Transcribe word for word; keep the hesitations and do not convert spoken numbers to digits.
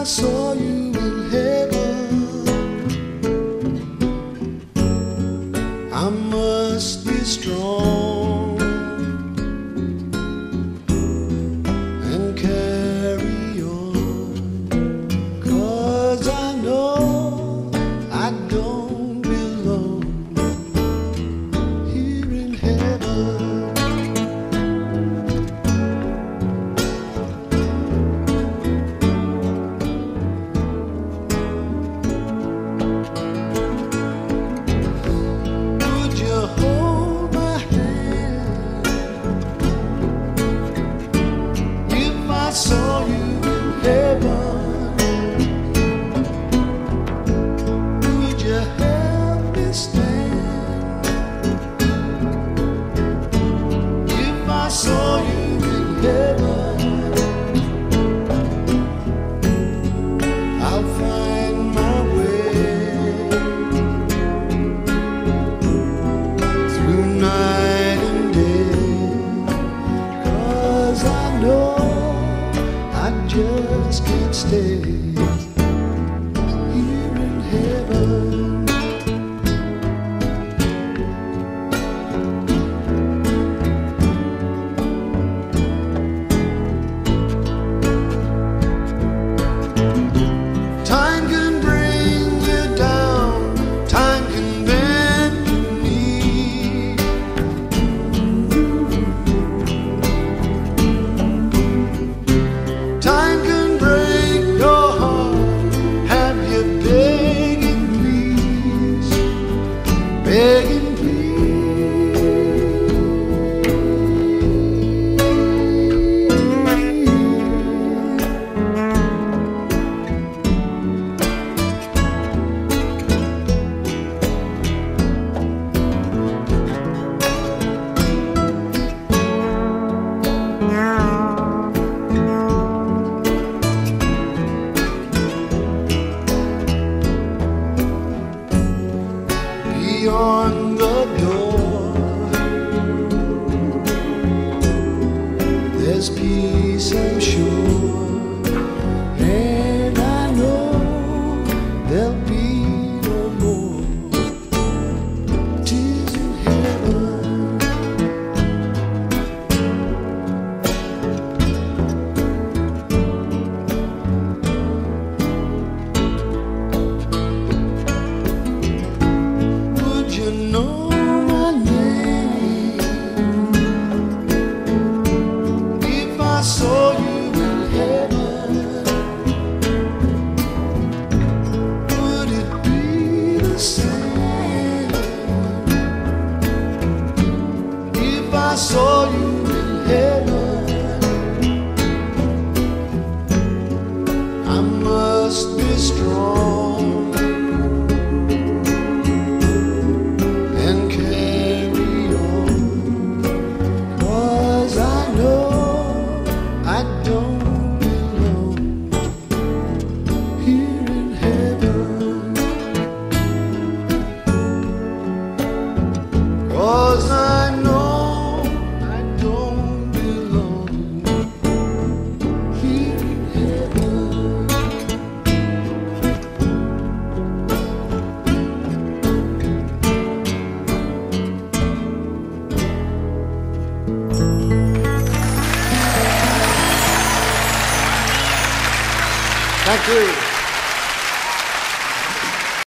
I saw you in heaven. I must be strong and carry on, 'cause I know I don't belong here in heaven. Just can't stay here in heaven. Time can bring you down, time can bend your knee. Time on the door, there's peace, I'm sure, and I know there'll be no more tears in heaven. Would you know? I saw you in heaven. I must be strong and carry on, 'cause I know I don't belong here in heaven, 'cause I know Thank you.